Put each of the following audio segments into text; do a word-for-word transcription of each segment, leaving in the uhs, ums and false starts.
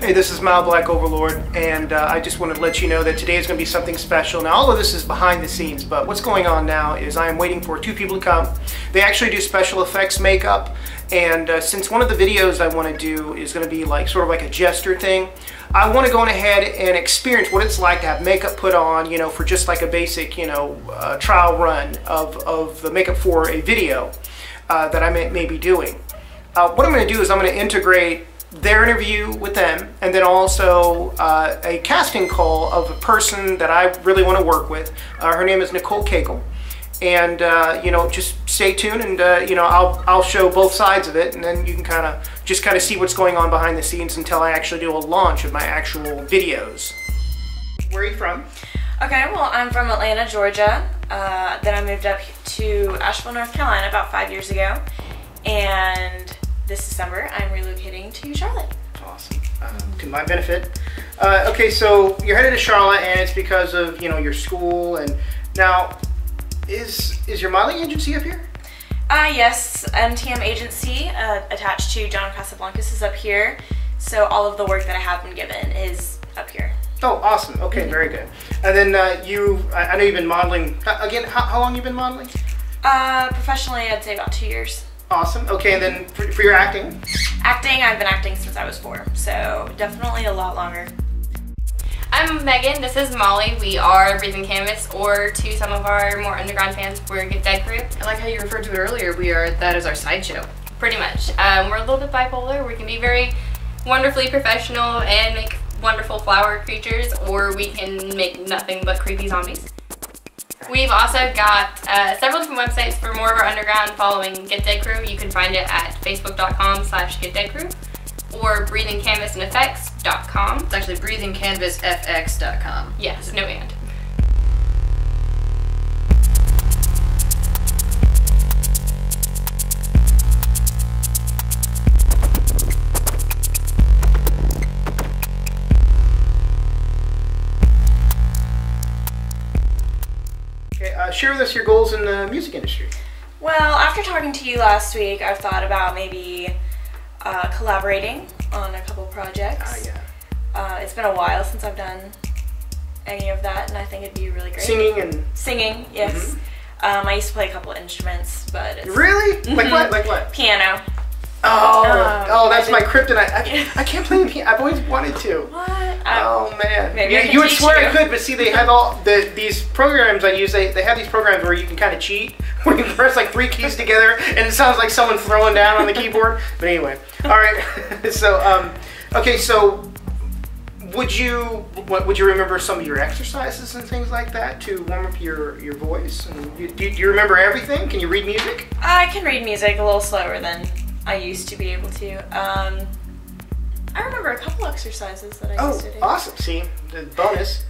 Hey, this is Mal Black Overlord, and uh, I just wanted to let you know that today is going to be something special. Now, all of this is behind the scenes, but what's going on now is I am waiting for two people to come. They actually do special effects makeup, and uh, since one of the videos I want to do is going to be like sort of like a gesture thing, I want to go on ahead and experience what it's like to have makeup put on, you know, for just like a basic, you know, uh, trial run of, of the makeup for a video uh, that I may, may be doing. Uh, what I'm going to do is I'm going to integrate their interview with them, and then also uh, a casting call of a person that I really want to work with. Uh, her name is Nicole Cagle, and uh, you know, just stay tuned, and uh, you know, I'll I'll show both sides of it, and then you can kind of just kind of see what's going on behind the scenes until I actually do a launch of my actual videos. Where are you from? Okay, well, I'm from Atlanta, Georgia. Uh, then I moved up to Asheville, North Carolina, about five years ago, and this December, I'm relocating to Charlotte. Awesome. Um, to my benefit. Uh, okay, so you're headed to Charlotte, and it's because of, you know, your school. And now, is is your modeling agency up here? Uh, yes, M T M agency uh, attached to John Casablancas is up here. So all of the work that I have been given is up here. Oh, awesome. Okay, mm-hmm. Very good. And then uh, you, I know you've been modeling. Again, how, how long have you been modeling? Uh, professionally, I'd say about two years. Awesome. Okay, and then for, for your acting? Acting, I've been acting since I was four, so definitely a lot longer. I'm Megan, this is Molly. We are Breathing Canvas, or to some of our more underground fans, we're Get Dead Crew. I like how you referred to it earlier, we are, that is our sideshow. Pretty much. Um, we're a little bit bipolar. We can be very wonderfully professional and make wonderful flower creatures, or we can make nothing but creepy zombies. We've also got uh, several different websites for more of our underground following. Get Dead Crew, you can find it at facebook dot com slash get dead crew or breathing canvas and f x dot com. It's actually breathing canvas f x dot com. Yes, no and. Share with us your goals in the music industry. Well, after talking to you last week, I've thought about maybe uh, collaborating on a couple projects. Oh, yeah. Uh, it's been a while since I've done any of that, and I think it'd be really great. Singing and... Singing, yes. Mm-hmm. um, I used to play a couple instruments, but it's... Really? Mm-hmm. Like what? Like what? Piano. Oh, um, oh, that's my kryptonite. I, I can't play the piano. I've always wanted to. What? I, oh man, maybe yeah, you would swear you. I could, but see, they have all the these programs I use. They they have these programs where you can kind of cheat, where you press like three keys together, and it sounds like someone throwing down on the keyboard. But anyway, all right. So um, okay, so would you what, would you remember some of your exercises and things like that to warm up your your voice? And you, do, do you remember everything? Can you read music? I can read music a little slower than I used to be able to. Um, I remember a couple exercises that I oh, used to do. Oh, awesome. See, the bonus.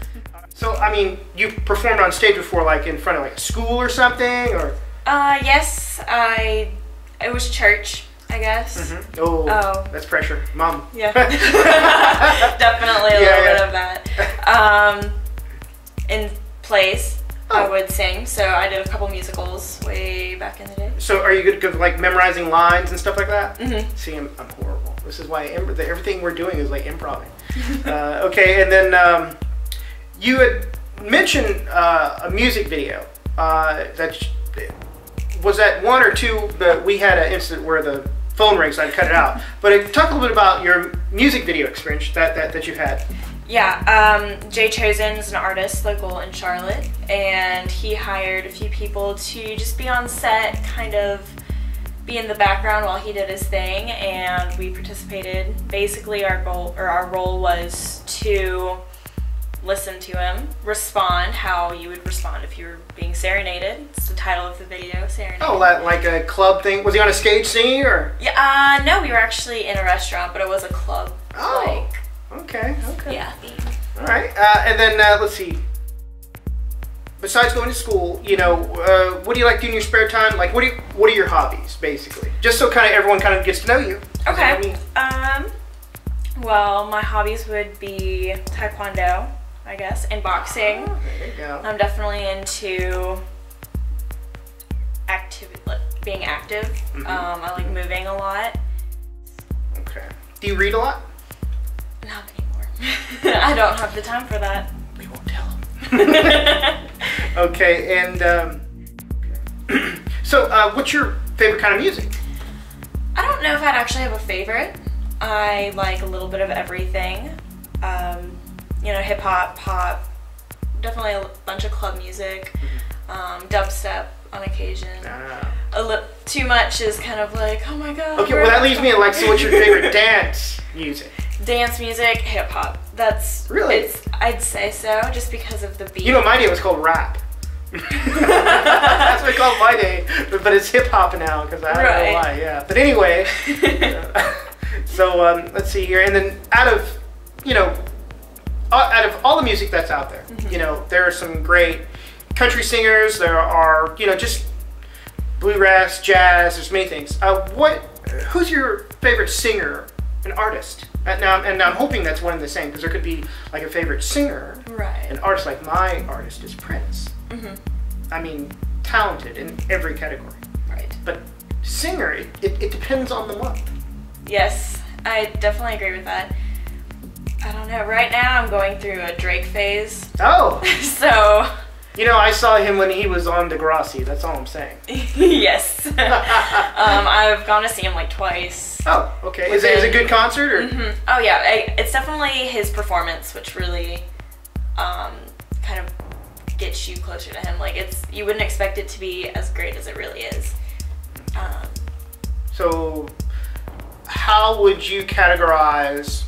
So, I mean, you've performed on stage before, like in front of like a school or something, or? Uh, yes. I, it was church, I guess. Mm-hmm. oh, oh, that's pressure. Mom. Yeah. Definitely a yeah, little yeah. bit of that. Um, in plays. Oh. I would sing, so I did a couple musicals way back in the day. So are you good at like memorizing lines and stuff like that? Mm-hmm. See, I'm, I'm horrible. This is why I, the, everything we're doing is like improv. uh, okay, and then um, you had mentioned uh, a music video. Uh, that was that one or two, but we had an incident where the phone rings, so I cut it out. But talk a little bit about your music video experience that, that, that you've had. Yeah, um, Jay Chosen is an artist local in Charlotte, and he hired a few people to just be on set, kind of be in the background while he did his thing, and we participated. Basically, our goal or our role was to listen to him, respond how you would respond if you were being serenaded. It's the title of the video, Serenade. Oh, like a club thing? Was he on a stage singing, or? Yeah, uh, no, we were actually in a restaurant, but it was a club. Oh. Like, Okay, okay. Yeah. All right. Uh, and then, uh, let's see. Besides going to school, you know, uh, what do you like doing in your spare time? Like, what do you, what are your hobbies, basically? Just so kind of everyone kind of gets to know you. Okay. You know I mean? Um, well, my hobbies would be taekwondo, I guess, and boxing. Oh, there you go. I'm definitely into activity, being active. Mm-hmm. um, I like moving a lot. Okay. Do you read a lot? Not anymore. I don't have the time for that. We won't tell them. Okay, and um, so uh, what's your favorite kind of music? I don't know if I'd actually have a favorite. I like a little bit of everything. Um, you know, hip-hop, pop, definitely a bunch of club music, um, dubstep on occasion. Ah. A little too much is kind of like, oh my god. Okay, well that leaves me at like, so what's your favorite dance music? Dance music, hip-hop. That's really, it's, I'd say so, just because of the beat. You know, my day was called rap. That's what I called my day, but it's hip-hop now because I don't right. know why. Yeah, but anyway. So um, let's see here, and then out of, you know, out of all the music that's out there, mm-hmm. you know, there are some great country singers, there are, you know, just bluegrass, jazz, there's many things. Uh, what, who's your favorite singer and artist? And now, and now I'm hoping that's one and the same, because there could be like a favorite singer, right. an artist, like my artist is Prince. Mm-hmm. I mean, talented in every category. Right. But singer, it, it, it depends on the month. Yes, I definitely agree with that. I don't know. Right now, I'm going through a Drake phase. Oh. So. You know, I saw him when he was on Degrassi. That's all I'm saying. Yes. um, I've gone to see him like twice. Oh, okay. Is it, is it a good concert? Or? Mm-hmm. Oh, yeah. I, it's definitely his performance, which really um, kind of gets you closer to him. Like, it's, you wouldn't expect it to be as great as it really is. Um, so, how would you categorize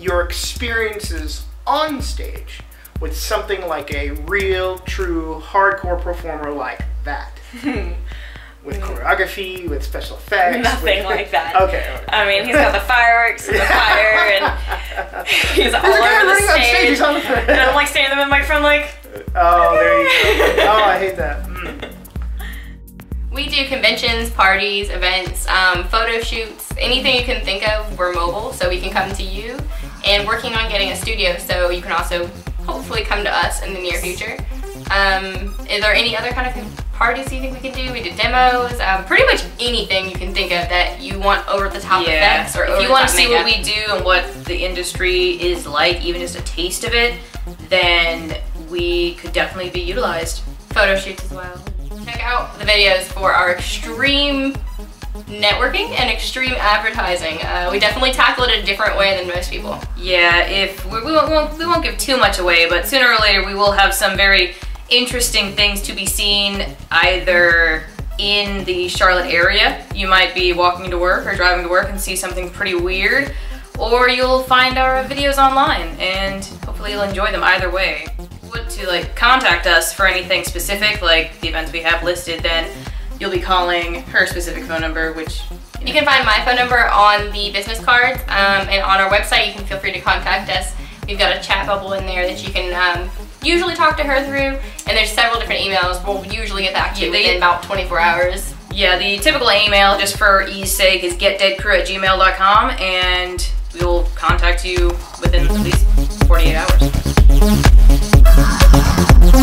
your experiences on stage with something like a real, true, hardcore performer like that? With choreography, with special effects? Nothing with... like that. Okay, okay. I mean, he's got the fireworks and the fire, and he's There's all over the stage. He's on the and I'm like standing in the microphone like... Oh, there you go. Oh, I hate that. Mm. We do conventions, parties, events, um, photo shoots, anything you can think of. We're mobile, so we can come to you. And working on getting a studio, so you can also hopefully come to us in the near future. Um, is there any other kind of parties you think we can do? We did demos, um, pretty much anything you can think of that you want over-the-top yeah. effects. Or if you want to see makeup. What we do and what the industry is like, even just a taste of it, then we could definitely be utilized. Photo shoots as well. Check out the videos for our extreme networking and extreme advertising. Uh, we definitely tackle it a different way than most people. Yeah, if we, we, won't, we won't give too much away, but sooner or later we will have some very interesting things to be seen either in the Charlotte area. You might be walking to work or driving to work and see something pretty weird, or you'll find our videos online and hopefully you'll enjoy them either way. To like contact us for anything specific, like the events we have listed, then you'll be calling her specific phone number, which you know. You can find my phone number on the business cards, um, and on our website you can feel free to contact us. We've got a chat bubble in there that you can um, usually talk to her through, and there's several different emails. We'll usually get back to you within about twenty-four hours. Yeah, the typical email, just for ease sake, is get dead crew at gmail dot com, and we'll contact you within at least forty-eight hours. We'll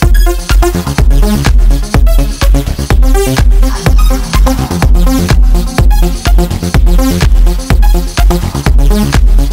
right back.